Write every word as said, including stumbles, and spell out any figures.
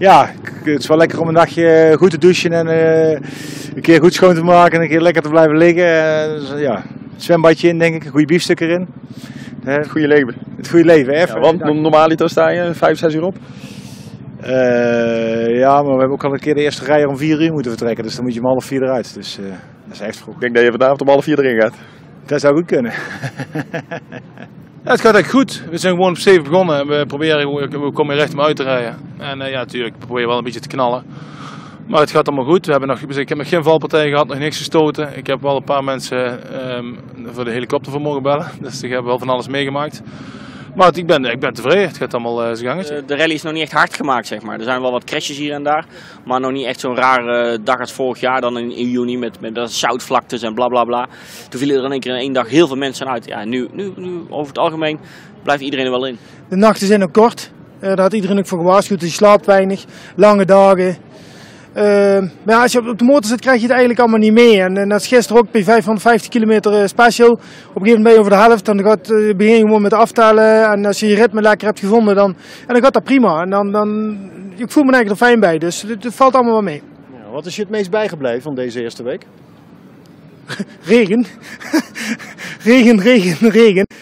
ja, het is wel lekker om een dagje goed te douchen en uh, een keer goed schoon te maken en een keer lekker te blijven liggen. Uh, ja, zwembadje in, denk ik, een goede biefstuk erin. Uh, het goede leven. Het goede leven, even. Ja, want normaaliter sta je vijf, zes uur op? Uh, ja, maar we hebben ook al een keer de eerste rij om vier uur moeten vertrekken, dus dan moet je om half vier eruit. Dus uh, dat is echt vroeg. Ik denk dat je vanavond om half vier erin gaat. Dat zou goed kunnen. Ja, het gaat echt goed. We zijn gewoon op zeven begonnen. We, proberen, we komen recht om uit te rijden. En uh, ja, natuurlijk proberen we wel een beetje te knallen. Maar het gaat allemaal goed. We hebben nog, ik heb nog geen valpartij gehad, nog niks gestoten. Ik heb wel een paar mensen um, voor de helikopter voor mogen bellen. Dus die hebben wel van alles meegemaakt. Maar het, ik, ben, ik ben tevreden. Het gaat allemaal uh, zijn gangetje. De rally is nog niet echt hard gemaakt, zeg maar. Er zijn wel wat crashes hier en daar. Maar nog niet echt zo'n rare dag als vorig jaar. Dan in, in juni met, met zoutvlaktes en bla bla bla. Toen vielen er in één keer in één dag heel veel mensen uit. Ja, nu, nu, nu over het algemeen blijft iedereen er wel in. De nachten zijn ook kort. Uh, daar had iedereen ook voor gewaarschuwd. Je slaapt weinig. Lange dagen. Uh, maar ja, als je op de motor zit, krijg je het eigenlijk allemaal niet mee. En, en dat is gisteren ook bij vijfhonderdvijftig kilometer special. Op een gegeven moment ben je over de helft. Dan gaat, uh, begin je gewoon met aftellen. En als je je ritme lekker hebt gevonden, dan, en dan gaat dat prima. En dan, dan, ik voel me eigenlijk er fijn bij. Dus het, het valt allemaal wel mee. Ja, wat is je het meest bijgebleven van deze eerste week? Regen. Regen, regen, regen.